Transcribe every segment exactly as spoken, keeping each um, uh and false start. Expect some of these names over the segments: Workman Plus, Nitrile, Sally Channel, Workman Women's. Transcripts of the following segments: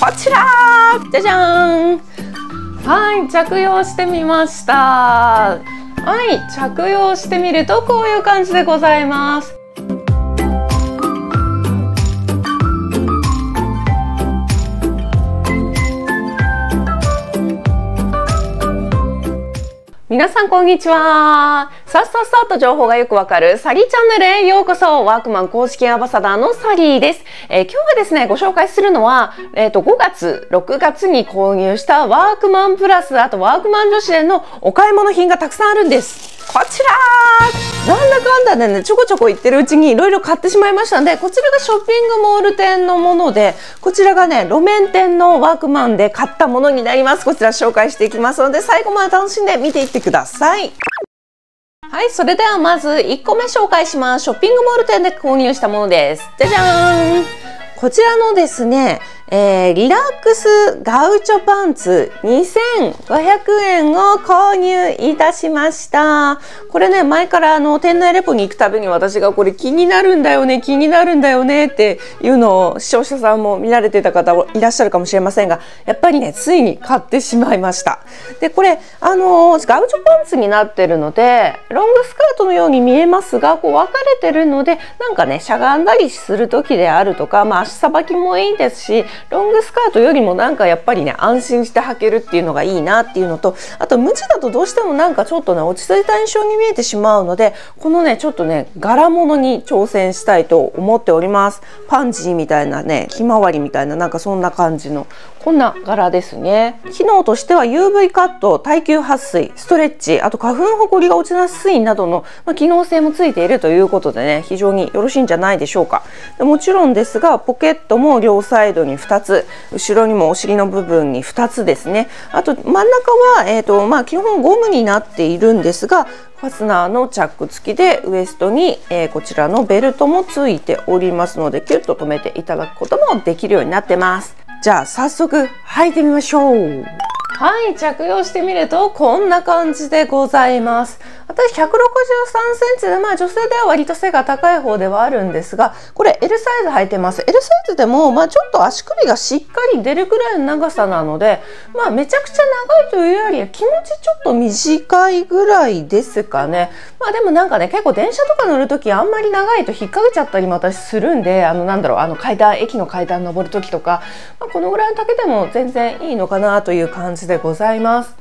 こちらじゃじゃーん。はい、着用してみました。はい、着用してみるとこういう感じでございます。皆さんこんにちは。さっさっさっと情報がよくわかるサリーチャンネルへようこそ。ワークマン公式アンバサダーのサリーです。えー、今日はですね、ご紹介するのは、えっと、ごがつ、ろくがつに購入したワークマンプラス、あとワークマン女子でのお買い物品がたくさんあるんです。こちらー！なんだかんだでね、ちょこちょこ行ってるうちにいろいろ買ってしまいましたんで、こちらがショッピングモール店のもので、こちらがね、路面店のワークマンで買ったものになります。こちら紹介していきますので、最後まで楽しんで見ていってください。はい、それではまずいっこめ紹介します。ショッピングモール店で購入したものです。じゃじゃーん。こちらのですね、えー、リラックスガウチョパンツにせんごひゃくえんを購入いたしました。これね、前からあの店内レポに行くたびに私がこれ気になるんだよね、気になるんだよねっていうのを視聴者さんも見られてた方いらっしゃるかもしれませんが、やっぱりね、ついに買ってしまいました。で、これ、あのー、ガウチョパンツになってるので、ロングスカートのように見えますが、こう分かれてるので、なんかね、しゃがんだりする時であるとか、まあ足さばきもいいですし、ロングスカートよりもなんかやっぱりね、安心して履けるっていうのがいいなっていうのと、あと無地だとどうしてもなんかちょっとね、落ち着いた印象に見えてしまうので、このね、ちょっとね、柄物に挑戦したいと思っております。パンジーみたいなね、ひまわりみたいな、なんかそんな感じのこんな柄ですね。機能としては ユーブイ カット、耐久撥水、ストレッチ、あと花粉ほこりが落ちやすいなどの、まあ、機能性もついているということでね、非常によろしいんじゃないでしょうか。でもちろんですが、ポケットも両サイドにふたつ、後ろにもお尻の部分にふたつですね。あと真ん中は、えーとまあ、基本ゴムになっているんですが、ファスナーのチャック付きで、ウエストに、えー、こちらのベルトもついておりますので、キュッと留めていただくこともできるようになってます。じゃあ早速履いてみましょう。はい、着用してみるとこんな感じでございます。私ひゃくろくじゅうさんセンチで、まあ、女性では割と背が高い方ではあるんですが、これ エル サイズ履いてます。 エル サイズでも、まあ、ちょっと足首がしっかり出るくらいの長さなので、まあ、めちゃくちゃ長いというよりは気持ちちょっと短いぐらいですかね。まあでもなんかね、結構電車とか乗る時あんまり長いと引っ掛けちゃったりも私するんで、あのなんだろう、あの階段、駅の階段登る時とか、まあ、このぐらいの丈でも全然いいのかなという感じでございます。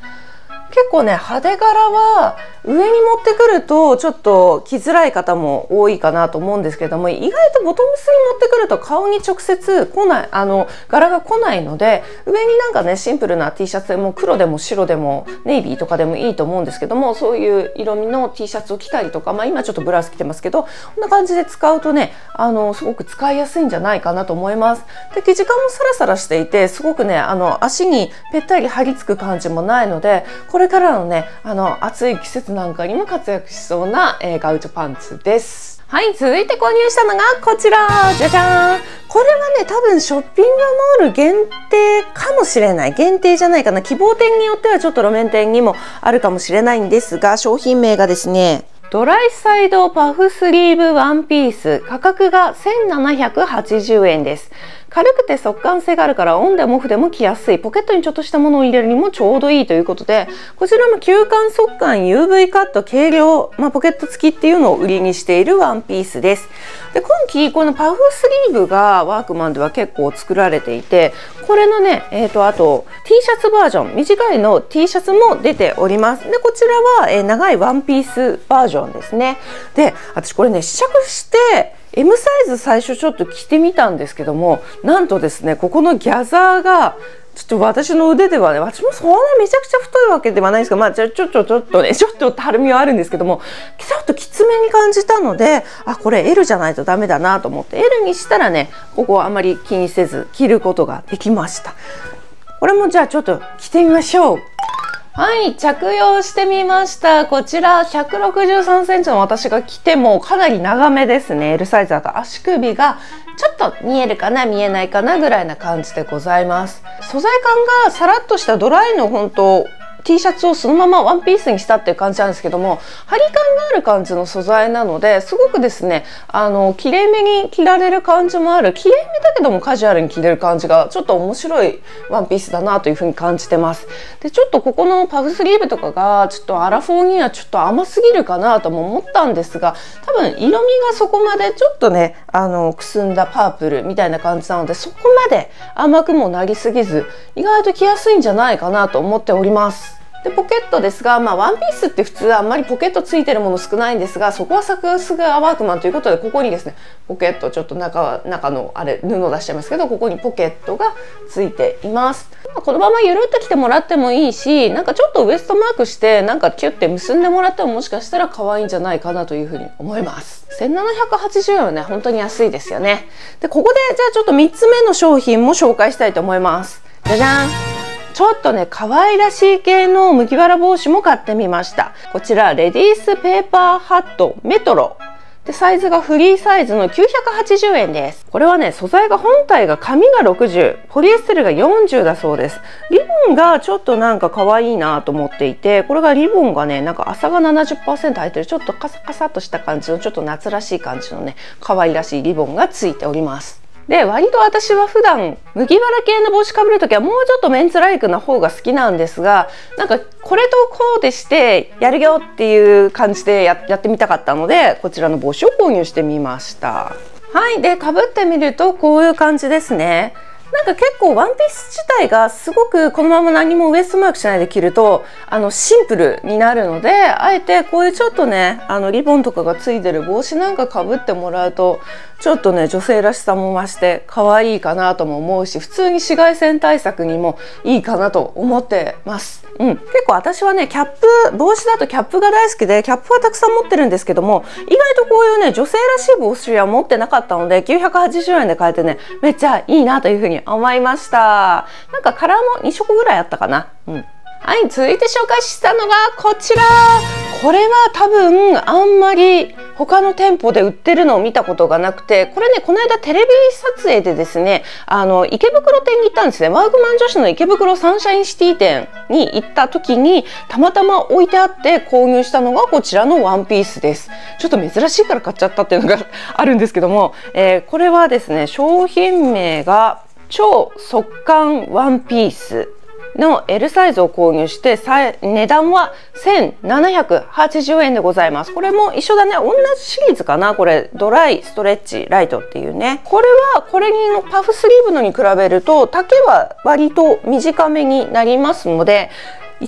結構ね、派手柄は上に持ってくるとちょっと着づらい方も多いかなと思うんですけども、意外とボトムスに持ってくると顔に直接来ない、あの柄が来ないので、上になんかね、シンプルな T シャツでも黒でも白でもネイビーとかでもいいと思うんですけども、そういう色味の T シャツを着たりとか、まあ、今ちょっとブラウス着てますけど、こんな感じで使うとね、あのすごく使いやすいんじゃないかなと思います。で、生地感もサラサラしていて、すごくね、あの足にぺったり張り付く感じもないので、これこれからのね、あの暑い季節なんかにも活躍しそうな、えー、ガウチョパンツです。はい、続いて購入したのがこちら、じゃじゃーん。これはね、多分ショッピングモール限定かもしれない。限定じゃないかな。希望店によってはちょっと路面店にもあるかもしれないんですが、商品名がですね、ドライサイドパフスリーブワンピース、価格がせんななひゃくはちじゅうえんです。軽くて速乾性があるから、オンでもオフでも着やすい、ポケットにちょっとしたものを入れるにもちょうどいいということで、こちらも吸汗速乾 ユーブイ カット、軽量、まあ、ポケット付きっていうのを売りにしているワンピースです。で、今季このパフスリーブがワークマンでは結構作られていて、これのね、えーと、あと T シャツバージョン、短いの T シャツも出ております。で、こちらは、えー、長いワンピースバージョンですね。で、私これね、試着して エム サイズ最初ちょっと着てみたんですけども、なんとですね、ここのギャザーがちょっと私の腕ではね、私もそんなめちゃくちゃ太いわけではないんですけど、まあ、ちょちょちょちょっとね、ちょっとたるみはあるんですけども、ちょっときつめに感じたので、あ、これ エル じゃないとダメだなと思って エル にしたらね、ここはあまり気にせず着ることができました。これもじゃあちょっと着てみましょう。はい、着用してみました。こちら、ひゃくろくじゅうさんセンチの私が着てもかなり長めですね。L サイズだと足首がちょっと見えるかな、見えないかなぐらいな感じでございます。素材感がさらっとしたドライの本当 T シャツをそのままワンピースにしたっていう感じなんですけども、張り感がある感じの素材なのですごくですね、あのきれいめに着られる感じもある、きれいめだけどもカジュアルに着れる感じがちょっと面白いワンピースだなというふうに感じてます。でちょっとここのパフスリーブとかがちょっとアラフォーにはちょっと甘すぎるかなとも思ったんですが、多分色味がそこまでちょっとねあのくすんだパープルみたいな感じなので、そこまで甘くもなりすぎず意外と着やすいんじゃないかなと思っております。でポケットですが、まあ、ワンピースって普通はあんまりポケットついてるもの少ないんですが、そこはサクスガワークマンということで、ここにですねポケット、ちょっと 中, 中のあれ布を出しちゃいますけど、ここにポケットがついています。このままゆるっと着てもらってもいいし、なんかちょっとウエストマークしてなんかキュッて結んでもらってももしかしたら可愛いんじゃないかなというふうに思います。せんななひゃくはちじゅうえんはね本当に安いですよね。でここでじゃあちょっとみっつめの商品も紹介したいと思います。じゃじゃん、ちょっとね可愛らしい系の麦わら帽子も買ってみました。こちらレディースペーパーハットメトロで、サイズがフリーサイズのきゅうひゃくはちじゅうえんです。これはね素材が本体が紙がろくじゅう、ポリエステルがよんじゅうだそうです。リボンがちょっとなんか可愛いなと思っていて、これがリボンがねなんか麻が ななじゅっパーセント 入ってる、ちょっとカサカサっとした感じのちょっと夏らしい感じのね可愛らしいリボンがついております。で割と私は普段麦わら系の帽子かぶる時はもうちょっとメンズライクな方が好きなんですが、なんかこれとこうでしてやるよっていう感じで や, やってみたかったので、こちらの帽子を購入してみました。はいでかぶってみるとこういう感じですね。なんか結構ワンピース自体がすごくこのまま何もウエストマークしないで着るとあのシンプルになるので、あえてこういうちょっとねあのリボンとかがついてる帽子なんかかぶってもらうとちょっとね女性らしさも増して可愛いかなとも思うし、普通に紫外線対策にもいいかなと思ってます。うん、結構私はねキャップ、帽子だとキャップが大好きでキャップはたくさん持ってるんですけども、意外とこういうね女性らしい帽子は持ってなかったのできゅうひゃくはちじゅうえんで買えてねめっちゃいいなというふうに思いました。なんかカラーもにしょくぐらいあったかな、うん、はい続いて紹介したのがこちら。これは多分あんまり他の店舗で売ってるのを見たことがなくて、これねこの間テレビ撮影でですねあの池袋店に行ったんですね。ワークマン女子の池袋サンシャインシティ店に行った時にたまたま置いてあって購入したのがこちらのワンピースです。ちょっと珍しいから買っちゃったっていうのがあるんですけども、えー、これはですね商品名が超速乾ワンピースの エル サイズを購入して値段はせんななひゃくはちじゅうえんでございます。これも一緒だね、同じシリーズかな。これドライストレッチライトっていうね、これはこれのパフスリーブのに比べると丈は割と短めになりますので、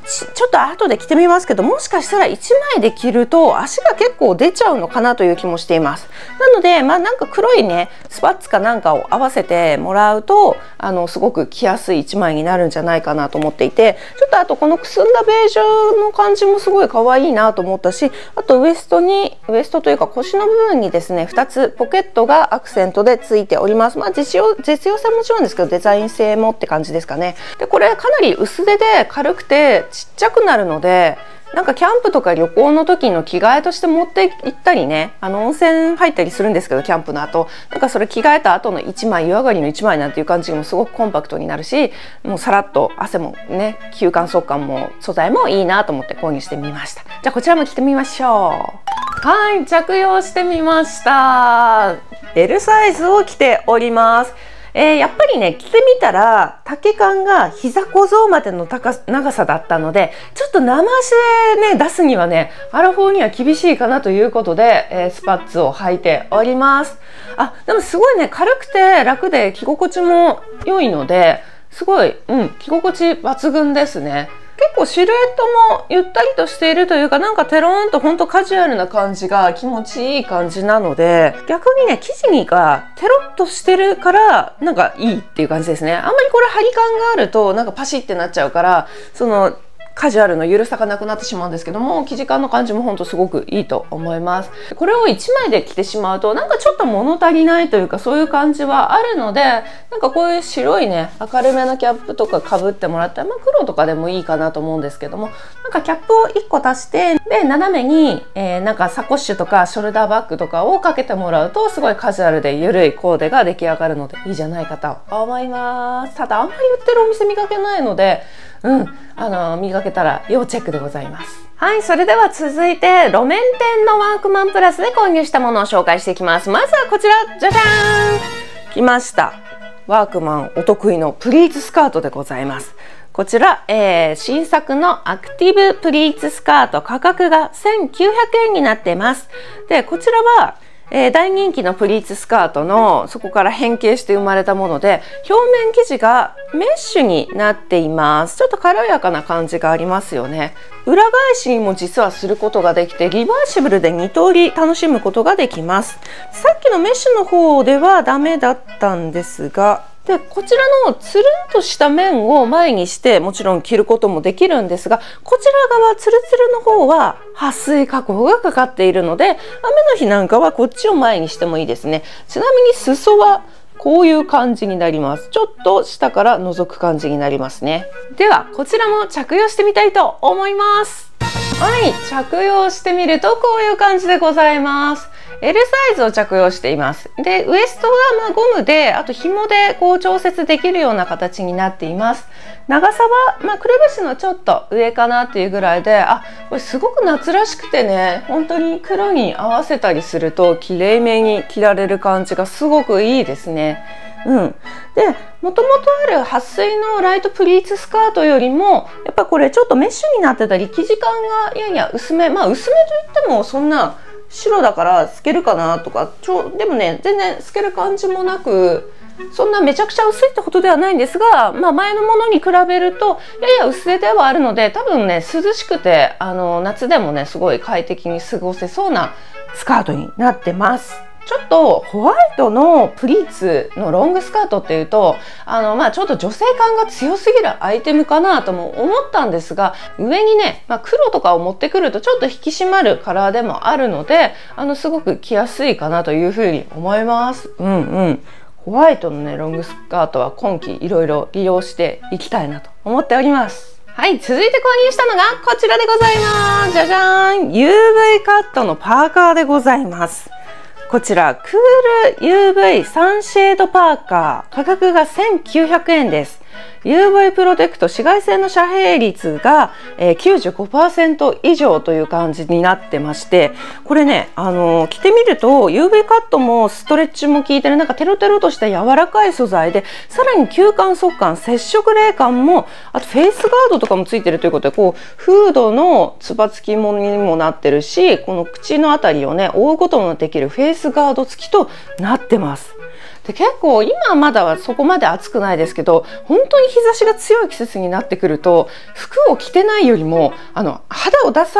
ちょっと後で着てみますけど、もしかしたらいちまいで着ると足が結構出ちゃうのかなという気もしています。なのでまあなんか黒いねスパッツかなんかを合わせてもらうとあのすごく着やすいいちまいになるんじゃないかなと思っていて、ちょっとあとこのくすんだベージュの感じもすごい可愛いなと思ったし、あとウエストにウエストというか腰の部分にですねふたつポケットがアクセントでついております。まあ実用、実用性もちろんですけどデザイン性もって感じですかね。でこれかなり薄手で軽くてちっちゃくなるので、なんかキャンプとか旅行の時の着替えとして持って行ったりね、あの温泉入ったりするんですけどキャンプの後なんかそれ着替えた後のいちまい、湯上がりのいちまいなんていう感じもすごくコンパクトになるし、もうさらっと汗もね吸汗速乾も素材もいいなと思って購入してみました。じゃあこちらも着てみましょう。はい着用してみました。 エル サイズを着ております。えー、やっぱりね着てみたら丈感が膝小僧までの高長さだったので、ちょっと生足で、ね、出すにはねアラフォーには厳しいかなということで、えー、スパッツを履いております。あでもすごいね軽くて楽で着心地も良いのですごい、うん、着心地抜群ですね。結構シルエットもゆったりとしているというか、なんかテローンとほんとカジュアルな感じが気持ちいい感じなので、逆にね生地がテロッとしてるからなんかいいっていう感じですね。あんまりこれ張り感があるとなんかパシってなっちゃうから、そのカジュアルの緩さがなくなってしまうんですけども、生地感の感じもほんとすごくいいと思います。これをいちまいで着てしまうとなんかちょっと物足りないというか、そういう感じはあるので、なんかこういう白いね明るめのキャップとかかぶってもらったら、まあ、黒とかでもいいかなと思うんですけども、なんかキャップをいっこ足してで斜めに、えー、なんかサコッシュとかショルダーバッグとかをかけてもらうとすごいカジュアルで緩いコーデが出来上がるのでいいじゃないかと思います。ただあんまり売ってるお店見かけないので、うん、あの磨けたら要チェックでございます。はい、それでは続いて路面店のワークマンプラスで購入したものを紹介していきます。まずはこちら、じゃじゃーん、来ました、ワークマンお得意のプリーツスカートでございます。こちら、えー、新作のアクティブプリーツスカート、価格がせんきゅうひゃくえんになっています。でこちらは、えー、大人気のプリーツスカートのそこから変形して生まれたもので、表面生地がメッシュになっています。ちょっと軽やかな感じがありますよね。裏返しにも実はすることができて、リバーシブルでにとおり楽しむことができます。さっきのメッシュの方ではダメだったんですが、でこちらのつるんとした面を前にしてもちろん着ることもできるんですが、こちら側つるつるの方は撥水加工がかかっているので、雨の日なんかはこっちを前にしてもいいですね。ちなみに裾はこういう感じになります。ちょっと下から覗く感じになりますね。ではこちらも着用してみたいと思います。はい、着用してみるとこういう感じでございます。L サイズを着用しています。でウエストがまあゴムで、あと紐でこう調節できるような形になっています。長さはまあくるぶしのちょっと上かなっていうぐらいで、あ、これすごく夏らしくてね、本当に黒に合わせたりするときれいめに着られる感じがすごくいいですね。うん、でもともとある撥水のライトプリーツスカートよりもやっぱこれちょっとメッシュになってたり、生地感がやや薄め、まあ薄めといってもそんな白だから透けるかなとか、ちょでもね全然透ける感じもなく、そんなめちゃくちゃ薄いってことではないんですが、まあ、前のものに比べるとやや薄手ではあるので、多分ね涼しくてあの夏でもねすごい快適に過ごせそうなスカートになってます。ちょっとホワイトのプリーツのロングスカートっていうと、あのまあちょっと女性感が強すぎるアイテムかなとも思ったんですが、上にね、まあ、黒とかを持ってくるとちょっと引き締まるカラーでもあるので、あのすごく着やすいかなというふうに思います。うんうん、ホワイトのねロングスカートは今季いろいろ利用していきたいなと思っております。はい、続いて購入したのがこちらでございます。じゃじゃーん、ユーブイ カットのパーカーでございます。こちらクール ユーブイ サンシェードパーカー、価格がせんきゅうひゃくえんです。 ユーブイ プロテクト、紫外線の遮蔽率が きゅうじゅうごパーセント 以上という感じになってまして、これねあの着てみると ユーブイ カットもストレッチも効いてる、なんかテロテロとした柔らかい素材で、さらに吸汗速乾、接触冷感も、あとフェイスガードとかもついてるということで、こうフードのつばつきもにもなってるし、この口のあたりをね覆うこともできるフェイスガード付きとなってます。で結構今はまだはそこまで暑くないですけど、本当に日差しが強い季節になってくると、服を着てないよりもあの肌を出さ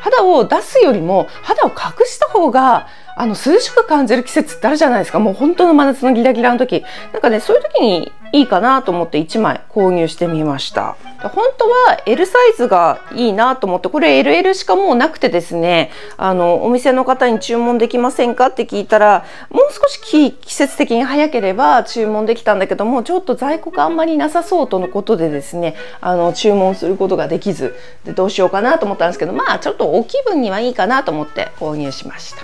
肌を出すよりも肌を隠した方があの涼しく感じる季節ってあるじゃないですか。もう本当の真夏のギラギラの時なんかね、そういう時にいいかなと思っていちまい購入してみました。本当は L サイズがいいなと思って、これ エルエル しかもうなくてですね、あのお店の方に注文できませんかって聞いたら、もう少し季節的に早ければ注文できたんだけども、ちょっと在庫があんまりなさそうとのことでですね、あの注文することができずで、どうしようかなと思ったんですけど、まあちょっとお気分にはいいかなと思って購入しました。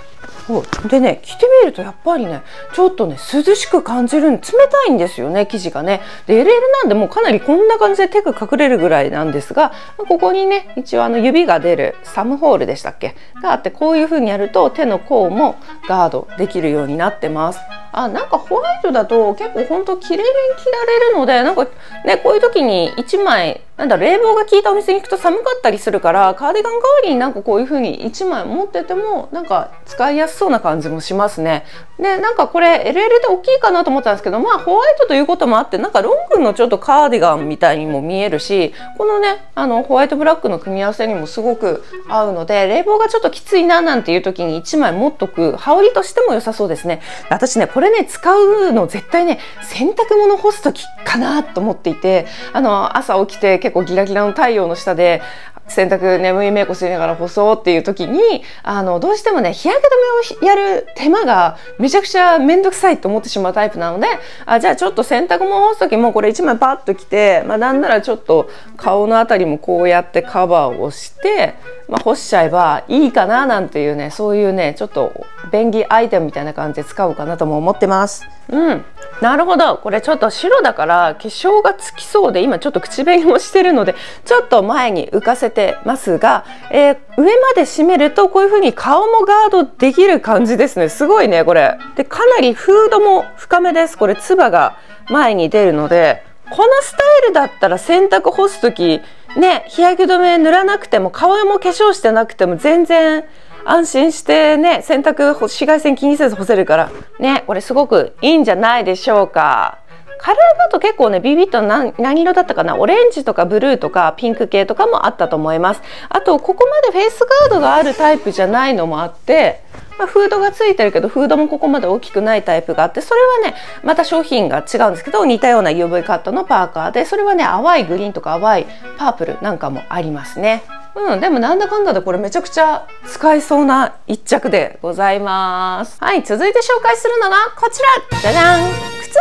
でね、着てみるとやっぱりねちょっとね涼しく感じる、冷たいんですよね生地がね。で エルエル なんでもうかなりこんな感じで手が隠れるぐらいなんですが、ここにね一応あの指が出るサムホールでしたっけがあって、こういう風にやると手の甲もガードできるようになってます。あ、なんかホワイトだと結構ほんと綺麗に着られるので、なんかねこういう時にいちまい、なんだ冷房が効いたお店に行くと寒かったりするから、カーディガン代わりになんかこういう風にいちまい持っててもなんか使いやすそうな感じもしますね。でなんかこれ エルエル で大きいかなと思ったんですけど、まあホワイトということもあって、なんかロングのちょっとカーディガンみたいにも見えるし、このねあのホワイトブラックの組み合わせにもすごく合うので、冷房がちょっときついななんていう時にいちまい持っとく羽織としても良さそうですね。私ねこれね使うの絶対ね洗濯物干す時かなと思っていて、あの朝起きて結構ギラギラの太陽の下で洗濯眠いメイクしながら干そうっていう時に、あのどうしてもね日焼け止めをやる手間がめちゃくちゃ面倒くさいと思ってしまうタイプなので、あじゃあちょっと洗濯物干す時もこれいちまいパッと着て、まあ、なんならちょっと顔のあたりもこうやってカバーをして、まあ、干しちゃえばいいかななんていうね、そういうねちょっと便利アイテムみたいな感じで使おうかなとも思ってます。うん、なるほど、これちょっと白だから化粧がつきそうで、今ちょっと口紅もしてるのでちょっと前に浮かせてますが、えー、上まで締めるとこういう風に顔もガードできる感じですね。すごいねこれ。でかなりフードも深めです。これつばが前に出るので、このスタイルだったら洗濯干す時ね、日焼け止め塗らなくても顔も化粧してなくても全然安心してね、洗濯紫外線気にせず干せるからね、これすごくいいんじゃないでしょうか。カラーだと結構ねビビッと 何, 何色だったかな、オレンジとかブルーとかピンク系とかもあったと思います。あとここまでフェイスガードがあるタイプじゃないのもあって、まあ、フードがついてるけどフードもここまで大きくないタイプがあって、それはねまた商品が違うんですけど、似たような ユーブイ カットのパーカーで、それはね淡いグリーンとか淡いパープルなんかもありますね。うん、でもなんだかんだでこれめちゃくちゃ使えそうな一着でございます。はい、続いて紹介するのがこちら、じゃじゃん、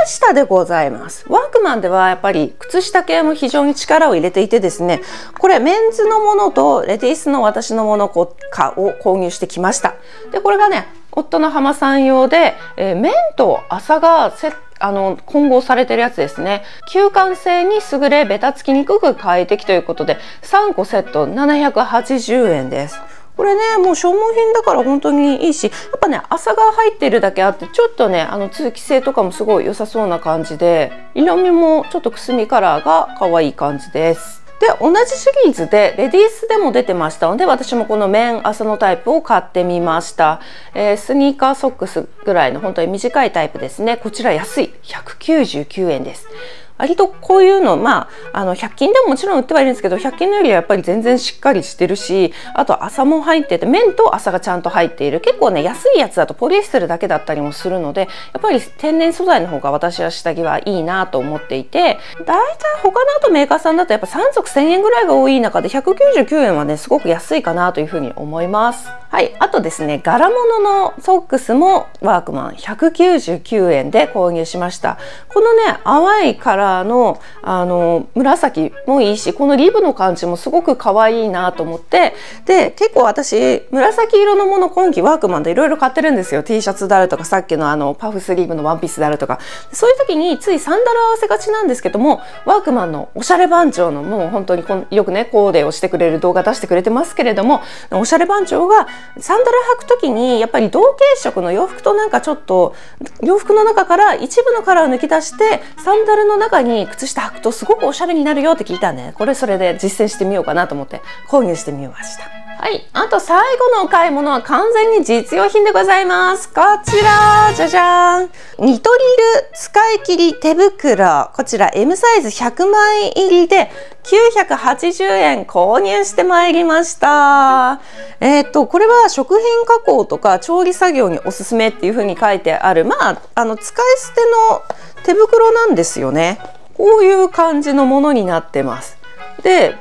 靴下でございます。ワークマンではやっぱり靴下系も非常に力を入れていてですね、これメンズのものとレディースの私のものを購入してきました。で、これがね、夫の浜さん用で、えー、綿と麻がセットあの混合されてるやつですね。吸汗性に優れベタつきにくく快適ということで、さんこセットななひゃくはちじゅうえんです。これねもう消耗品だから本当にいいし、やっぱね麻が入ってるだけあってちょっとねあの通気性とかもすごい良さそうな感じで、色味もちょっとくすみカラーが可愛い感じです。で同じシリーズでレディースでも出てましたので、私もこの綿麻のタイプを買ってみました、えー、スニーカーソックスぐらいの本当に短いタイプですね。こちら安いひゃくきゅうじゅうきゅうえんです。割とこういうの、まあ、あのひゃく均でももちろん売ってはいるんですけど、ひゃく均のよりはやっぱり全然しっかりしてるし、あと麻も入ってて綿と麻がちゃんと入っている、結構ね安いやつだとポリエステルだけだったりもするので、やっぱり天然素材の方が私は下着はいいなと思っていて、大体他のあとメーカーさんだとやっぱさんぞくせんえんぐらいが多い中でひゃくきゅうじゅうきゅうえんはねすごく安いかなというふうに思います。はい、あとですね柄物のソックスもワークマンひゃくきゅうじゅうきゅうえんで購入しました。このね淡いカラーのあの紫もいいし、このリブの感じもすごく可愛いなと思って、で結構私紫色のもの今季ワークマンでいろいろ買ってるんですよ。 T シャツであるとか、さっきのあのパフスリーブのワンピースであるとか、そういう時についサンダル合わせがちなんですけども、ワークマンのおしゃれ番長のもう本当にこよくねコーデをしてくれる動画出してくれてますけれども、おしゃれ番長がサンダル履く時にやっぱり同系色の洋服となんかちょっと洋服の中から一部のカラーを抜き出してサンダルの中に靴下履くとすごくおしゃれになるよって聞いたんで、これそれで実践してみようかなと思って購入してみました。はい、あと最後のお買い物は完全に実用品でございます。こちら、じゃじゃん、ニトリル使い切り手袋、こちら エム サイズひゃくまい入りできゅうひゃくはちじゅうえん購入してまいりました。えー、っとこれは食品加工とか調理作業におすすめっていうふうに書いてある、まああの使い捨ての手袋なんですよね。こういう感じのものになってます。で、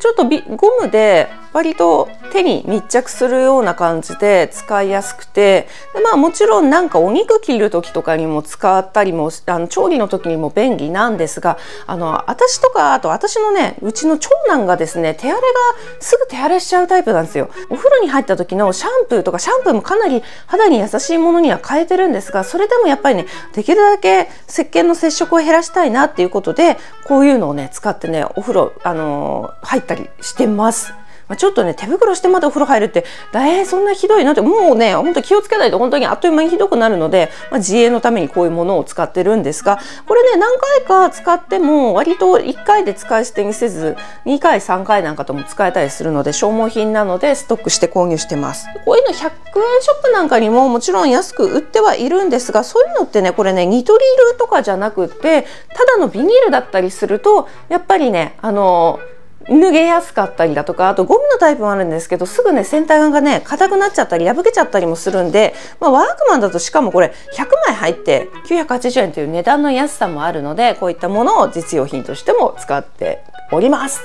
ちょっとビゴムで割と手に密着するような感じで使いやすくて、で、まあ、もちろんなんかお肉切る時とかにも使ったりも、あの調理の時にも便利なんですが、あの私とかあと私のねうちの長男がですね手荒れがすぐ手荒れしちゃうタイプなんですよ。お風呂に入った時のシャンプーとか、シャンプーもかなり肌に優しいものには変えてるんですが、それでもやっぱりねできるだけ石鹸の接触を減らしたいなっていうことで、こういうのをね使ってねお風呂、あのー、入ったりしてます。ちょっとね手袋してまでお風呂入るって大変、そんなひどいなって、もうねほんと気をつけないと本当にあっという間にひどくなるので、まあ、自衛のためにこういうものを使ってるんですが、これね何回か使っても割といっかいで使い捨てにせずにかいさんかいなんかとも使えたりするので、消耗品なのでストックして購入してます。こういうのひゃくえんショップなんかにももちろん安く売ってはいるんですが、そういうのってねこれねニトリルとかじゃなくてただのビニールだったりするとやっぱりねあの脱げやすかったりだとか、あとゴムのタイプもあるんですけど、すぐね先端がね硬くなっちゃったり破けちゃったりもするんで、まあ、ワークマンだとしかもこれひゃくまい入ってきゅうひゃくはちじゅうえんという値段の安さもあるので、こういったものを実用品としても使っております。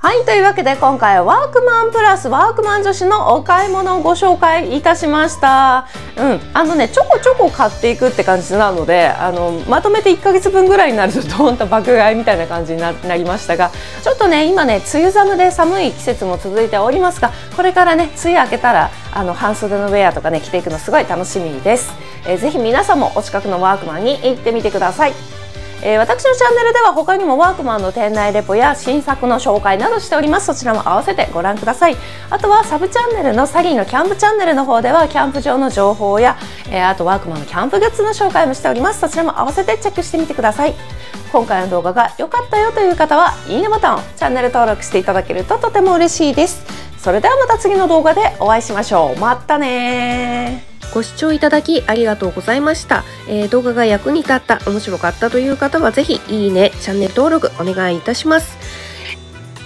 はい、というわけで今回はワークマンプラスワークマン女子のお買い物をご紹介いたしました。うん、あのねちょこちょこ買っていくって感じなので、あのまとめていっかげつぶんぐらいになるとどんと爆買いみたいな感じになりましたが、ちょっとね今ね梅雨寒で寒い季節も続いておりますが、これからね梅雨明けたらあの半袖のウェアとかね着ていくのすごい楽しみです。えー、ぜひ皆さんもお近くのワークマンに行ってみてください。えー、私のチャンネルでは他にもワークマンの店内レポや新作の紹介などしております。そちらも併せてご覧ください。あとはサブチャンネルのサリーのキャンプチャンネルの方ではキャンプ場の情報や、えー、あとワークマンのキャンプグッズの紹介もしております。そちらも併せてチェックしてみてください。今回の動画が良かったよという方はいいねボタンをチャンネル登録していただけるととても嬉しいです。それではまた次の動画でお会いしましょう。またねー。ご視聴いただきありがとうございました。えー、動画が役に立った、面白かったという方はぜひいいね、チャンネル登録お願いいたします。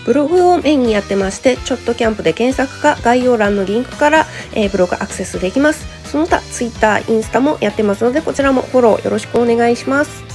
ブログをメインにやってまして、ちょっとキャンプで検索か概要欄のリンクから、えー、ブログアクセスできます。その他、Twitter、インスタもやってますので、こちらもフォローよろしくお願いします。